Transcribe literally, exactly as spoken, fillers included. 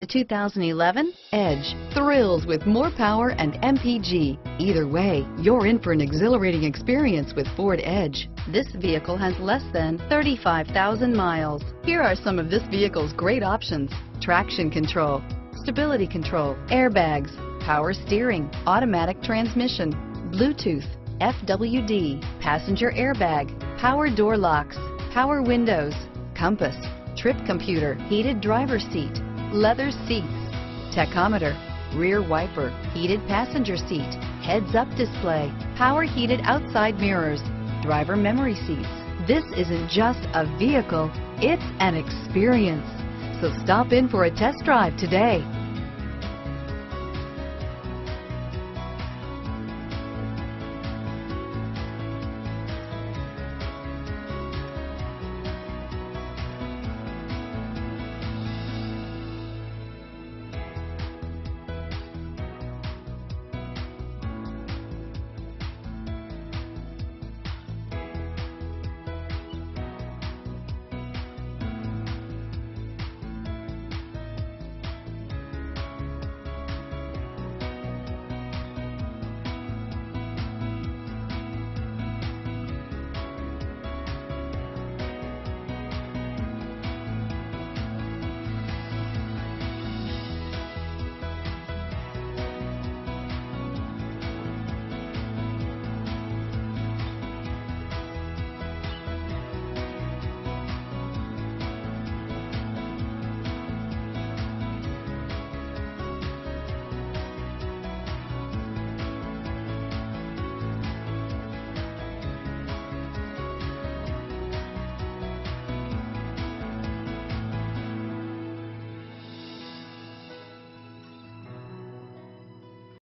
The two thousand eleven Edge thrills with more power and M P G. Either way, you're in for an exhilarating experience with Ford Edge. This vehicle has less than thirty-five thousand miles. Here are some of this vehicle's great options: traction control, stability control, airbags, power steering, automatic transmission, Bluetooth, F W D, passenger airbag, power door locks, power windows, compass, trip computer, heated driver's seat, leather seats, tachometer, rear wiper, heated passenger seat, heads-up display, power heated outside mirrors, driver memory seats. This isn't just a vehicle, it's an experience. So stop in for a test drive today.